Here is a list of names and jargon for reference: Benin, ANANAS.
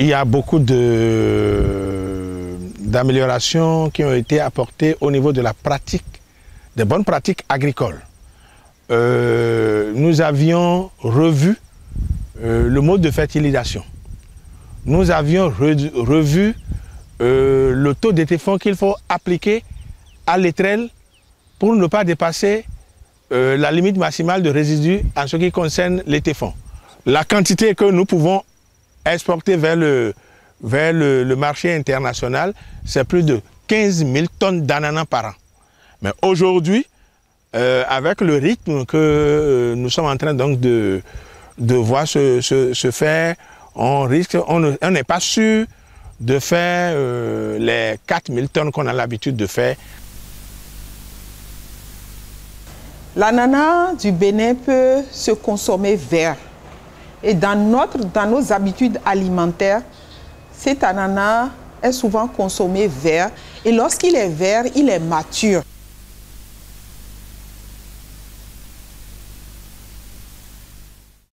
Il y a beaucoup d'améliorations qui ont été apportées au niveau de la pratique, des bonnes pratiques agricoles. Nous avions revu le mode de fertilisation. Nous avions revu le taux de téflon qu'il faut appliquer à l'étrelle pour ne pas dépasser la limite maximale de résidus en ce qui concerne les téflons. La quantité que nous pouvons exporter vers le marché international, c'est plus de 15 000 tonnes d'ananas par an. Mais aujourd'hui, avec le rythme que nous sommes en train donc de voir se faire, on n'est pas sûr de faire les 4 000 tonnes qu'on a l'habitude de faire. L'ananas du Bénin peut se consommer vert. Et dans nos habitudes alimentaires, cet ananas est souvent consommé vert. Et lorsqu'il est vert, il est mature.